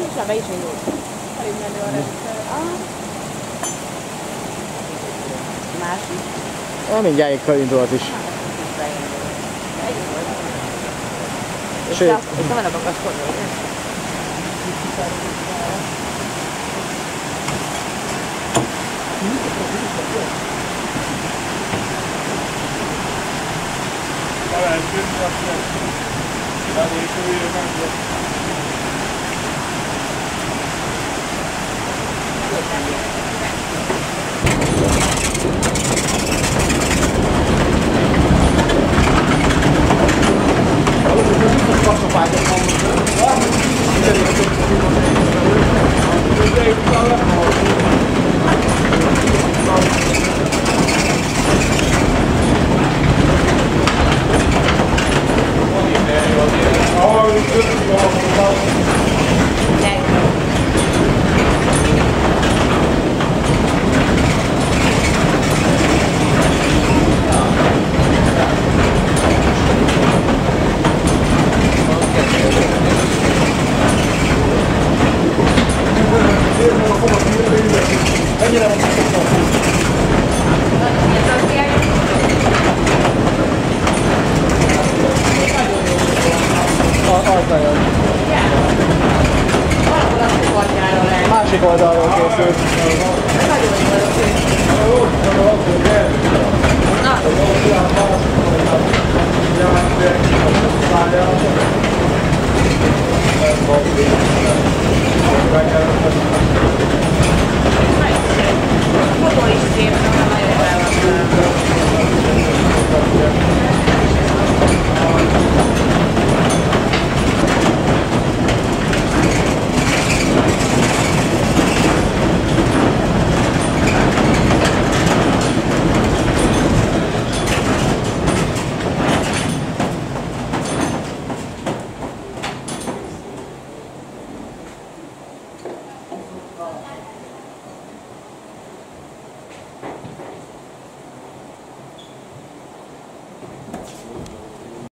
It's not very true. Másik. Mindjárt elindult is. Sőt. Itt vannak a kaskodók. Másik oldalról készült.